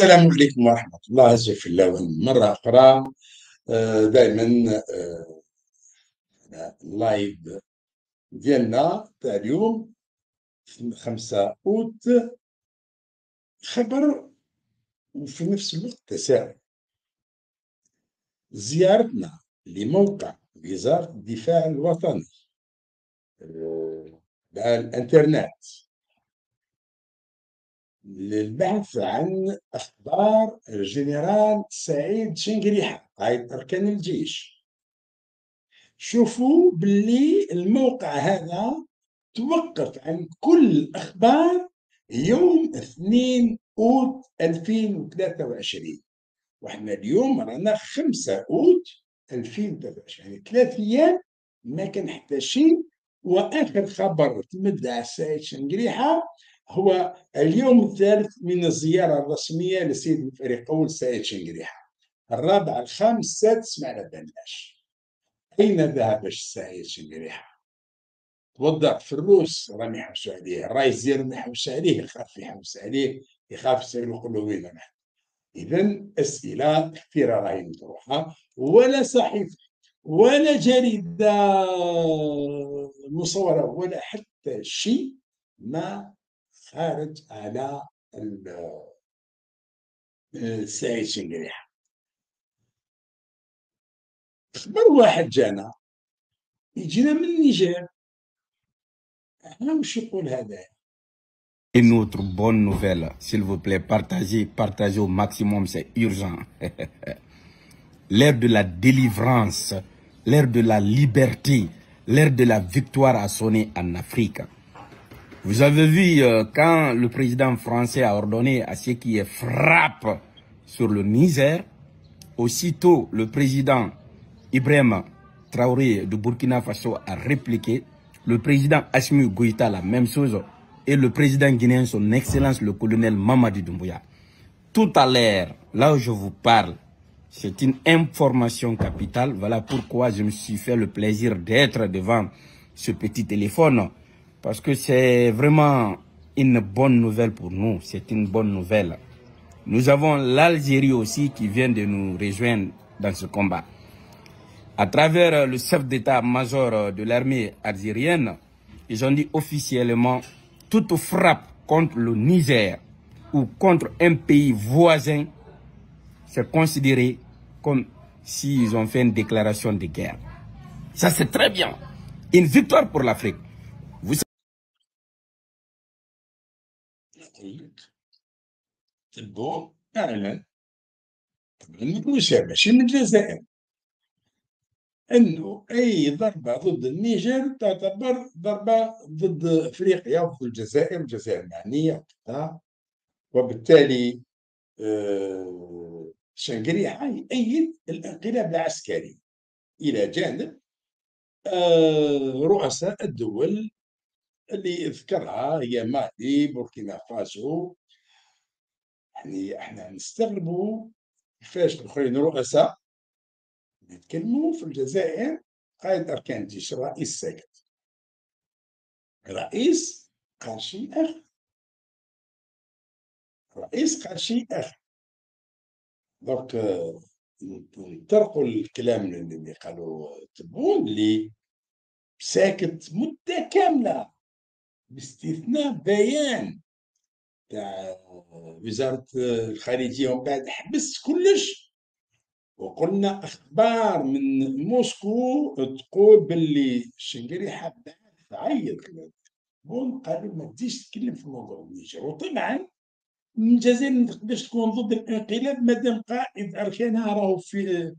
السلام عليكم ورحمة الله. أزي في اللون مرة أخرى دائما اللايف ديالنا تاع اليوم 5 أوت خبر وفي نفس الوقت تساؤل. زيارتنا لموقع وزارة الدفاع الوطني على الانترنت للبحث عن أخبار الجنرال سعيد شنقريحة قائد أركان الجيش. شوفوا باللي الموقع هذا توقف عن كل أخبار يوم 2 أوت 2023 وإحنا اليوم رانا 5 أوت 2023 يعني 3 أيام ما كان حتى شيء. وآخر خبر تمد على سعيد شنقريحة هو اليوم 3 من الزيارة الرسمية لسيد الفريقول سعيد شنقريحة 4، 5، 6 ما على بالناش. أين ذهب سعيد شنقريحة؟ توظف في الروس راهم يحوسوا عليه، الرئيس ديالهم يحوس عليه، يخاف يحوس عليه، يخاف يسألو يقول له وين راح. إذا أسئلة كثيرة راهي مطروحة ولا صحيفة ولا جريدة مصورة ولا حتى شيء ما خارج على سعيد شنقريحة. خبر واحد جانا يجينا من النيجر، احنا واش يقول هذا؟ Notre bonne nouvelle, s'il vous plaît, partagez au maximum, c'est urgent. L'ère de la délivrance, l'ère de la liberté, l'ère de la victoire a sonné en Afrique. Vous avez vu quand le président français a ordonné à ce qui est frappe sur le Niger, aussitôt le président Ibrahim Traoré de Burkina Faso a répliqué, le président Assimi Goïta la même chose et le président guinéen son excellence le colonel Mamadi Doumbouya. Tout à l'heure, là où je vous parle, c'est une information capitale, voilà pourquoi je me suis fait le plaisir d'être devant ce petit téléphone. Parce que c'est vraiment une bonne nouvelle pour nous. C'est une bonne nouvelle. Nous avons l'Algérie aussi qui vient de nous rejoindre dans ce combat. À travers le chef d'état-major de l'armée algérienne, ils ont dit officiellement toute frappe contre le Niger ou contre un pays voisin, c'est considéré comme s'ils ont fait une déclaration de guerre. Ça, c'est très bien. Une victoire pour l'Afrique. تبون أعلن طبعا متوشة ماشي من الجزائر أنه أي ضربة ضد النيجر تعتبر ضربة ضد أفريقيا وضد الجزائر والجزائر معنية وقتها. وبالتالي شنقريحة يؤيد الانقلاب العسكري إلى جانب رؤساء الدول اللي ذكرها هي مالي بوركينا فاسو. يعني احنا نستغربوا كيفاش الاخرين رؤساء يتكلموا في الجزائر قائد اركان الجيش رئيس ساكت رئيس قال شي اخر رئيس قال شي اخر. دونك نطرقوا الكلام اللي قالوا تبون اللي ساكت مده كامله باستثناء بيان تاع وزارة الخارجية ومن بعد حبس كلش. وقلنا أخبار من موسكو تقول باللي شنقريحة تعيط بون قالوا ما تزيدش تتكلم في موضوع النيجر. وطبعا الجزائر ما تقدرش تكون ضد الانقلاب مادام قائد أركانها راهو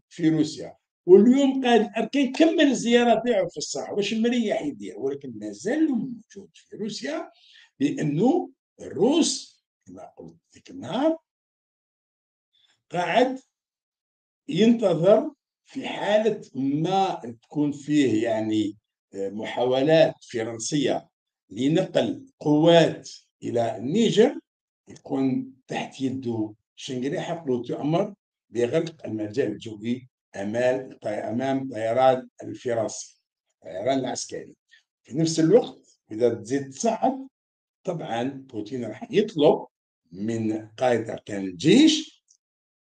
في روسيا. واليوم قائد أركان كمل الزيارة تاعو في الصحراء واش مريح يدير، ولكن مازال موجود في روسيا لأنه الروس كما قلت ذيك النهار قاعد ينتظر في حالة ما تكون فيه يعني محاولات فرنسية لنقل قوات إلى النيجر يكون تحت يده شنقريحة قلو تؤمر بغلق المجال الجوي أمام طيران الفرنسي الطيران العسكري. في نفس الوقت إذا تزيد تصعد طبعا بوتين راح يطلب من قايطة كان الجيش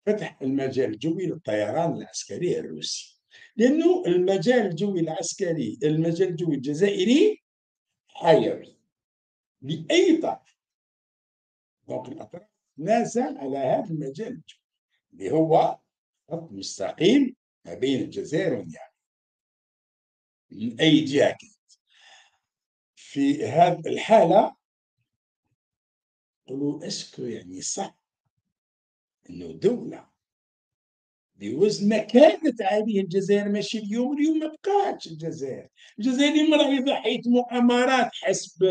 فتح المجال الجوي للطيران العسكري الروسي، لأنه المجال الجوي العسكري المجال الجوي الجزائري حيوي لأي طرف، دونك الأطراف تنازع على هذا المجال الجوي اللي هو خط مستقيم ما بين الجزائر والنيجر من أي جهة كانت. في هذه الحالة قالوا اسكو يعني صح انه دولة بوزن ما كانت عليه الجزائر ماشي اليوم، اليوم ما بقاتش الجزائر، الجزائر مرعبة حيث مؤامرات حسب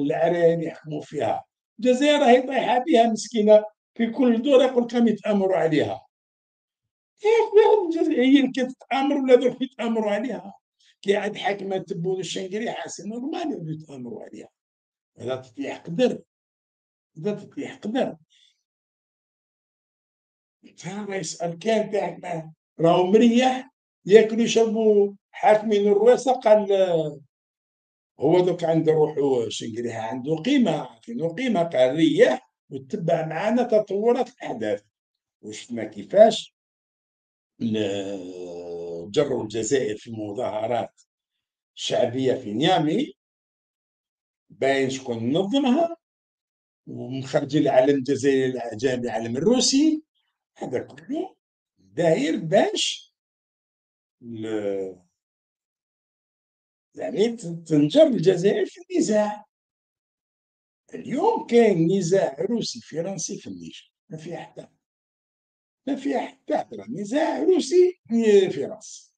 العرايان يحكموا فيها، الجزائر راهي طايحة بها مسكينة في كل دورة يقول لك راهم يتآمروا عليها. هي اللي كتتآمر ولا ذوك يتآمروا عليها؟ كي عاد حاكمة تبون الشنقريحة سي نورمال يوليو يتآمروا عليها. هذا تطيح قدر، هذا تطيح قدر. كان رئيس أركان تاعك راهو مريح ياكلوا يشربوا حاكمين الرواسة، قال هو دوك عنده روحو شنقريحة عنده قيمة، عارفين قيمة، قال ريح وتتبع معنا تطورات الأحداث، وشفنا كيفاش جروا الجزائر في مظاهرات شعبية في نيامي باين شكون نظمها ومخرجين العلم الجزائري الأعجمي العلم الروسي، هذا كله داير باش يعني تنجر الجزائر في النزاع. اليوم كاين نزاع روسي فرنسي في النيجر، ما فيها حتى نزاع روسي فرنسي.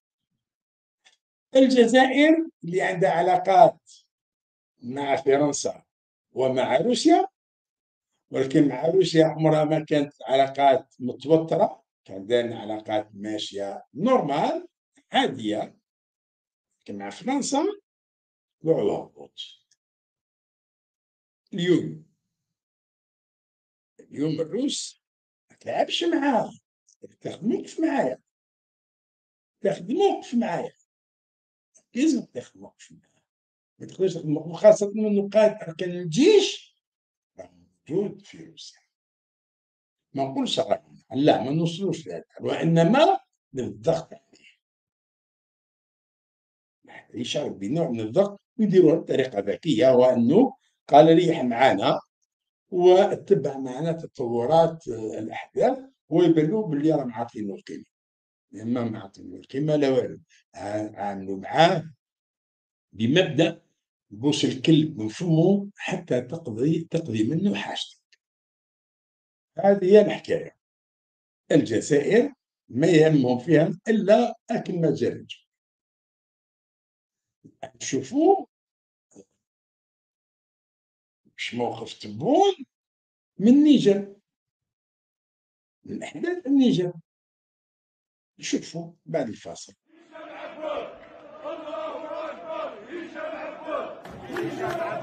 الجزائر اللي عندها علاقات مع فرنسا ومع روسيا، ولكن مع روسيا عمرها ما كانت علاقات متوترة، كان دائما علاقات ماشية نورمال عادية، لكن مع فرنسا طلعوا الهبوط. اليوم الروس ما تلعبش معاها، تاخذ موقف معايا، لازم تاخذ موقف معايا، ما تقدرش تاخذ موقف، خاصة أنه قائد أركان الجيش راه موجود في روسيا. ما نقولش راهو لا، ما نوصلوش لهذا، وإنما للضغط عليه حتى يشعر بنوع من الضغط ويديروها بطريقة ذكية، وأنه قال ريح معانا واتبع معانا تطورات الأحداث، ويبانلو بلي راهم عاطينو القيمة، لما ما عاطينو القيمة لا والو، عاملو معاه بمبدأ بوس الكلب من فمه حتى تقضي منه حاجتك. هذه هي الحكاية. الجزائر ما يهمهم فيها إلا أكل ما جرج. شوفوا واش موقف تبون من النيجر، من أحداث النيجر، نشوفوا بعد الفاصل.